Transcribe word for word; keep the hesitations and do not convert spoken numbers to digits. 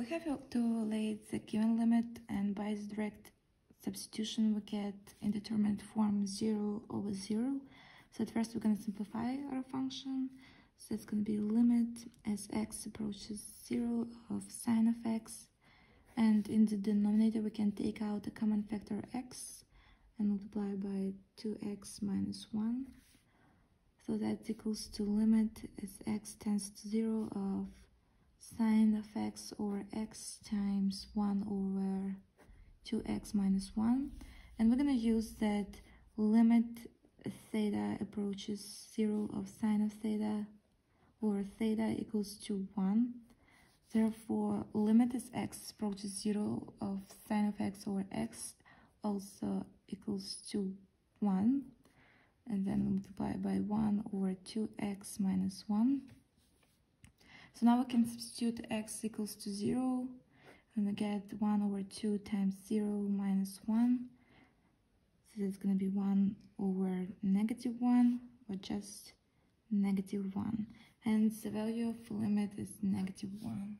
We have to late the given limit, and by the direct substitution we get indeterminate form zero over zero. So at first we're going to simplify our function. So it's going to be limit as x approaches zero of sine of x. And in the denominator we can take out the common factor x and multiply by two x minus one. So that equals to limit as x tends to zero of sine of x over x times one over two x minus one. And we're going to use that limit theta approaches zero of sine of theta over theta equals to one. Therefore, limit as x approaches zero of sine of x over x also equals to one. And then multiply by one over two x minus one. So now we can substitute x equals to zero, and we get one over two times zero minus one. So that's going to be one over negative one, or just negative one. Hence, the value of limit is negative one.